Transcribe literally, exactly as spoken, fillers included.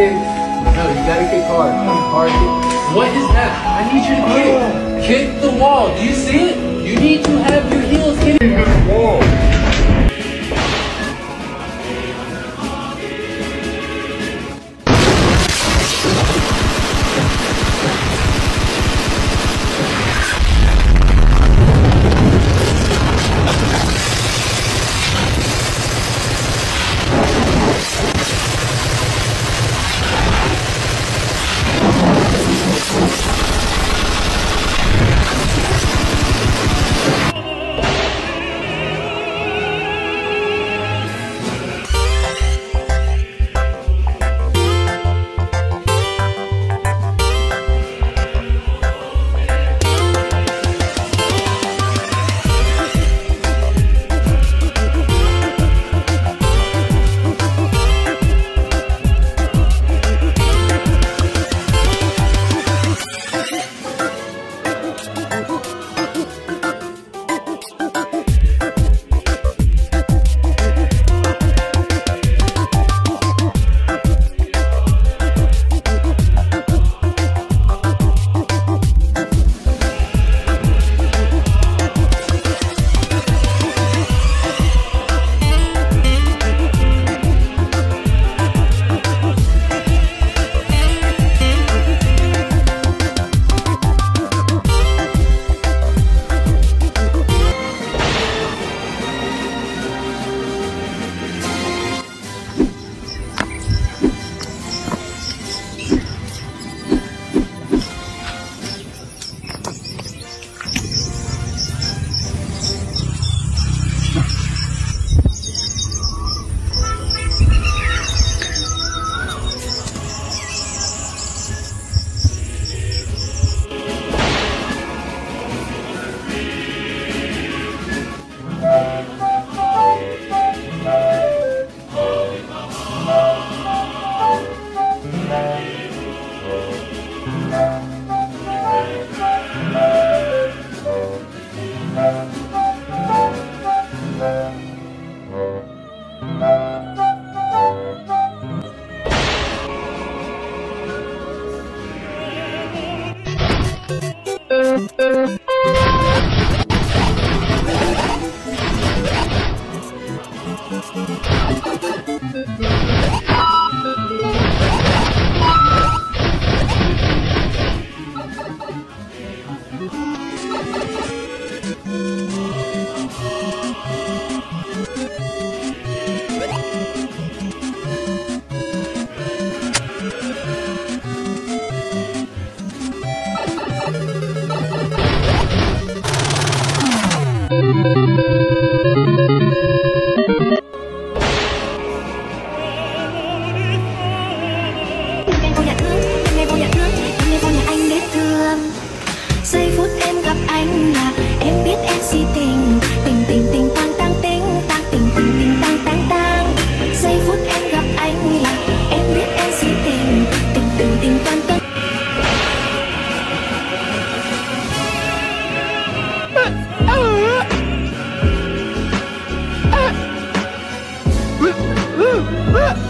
kick. No, you gotta kick hard. Hard kick. What is that? I need you to kick. Oh. Kick the wall. Do you see it? You need to have your heels hitting the wall. Look!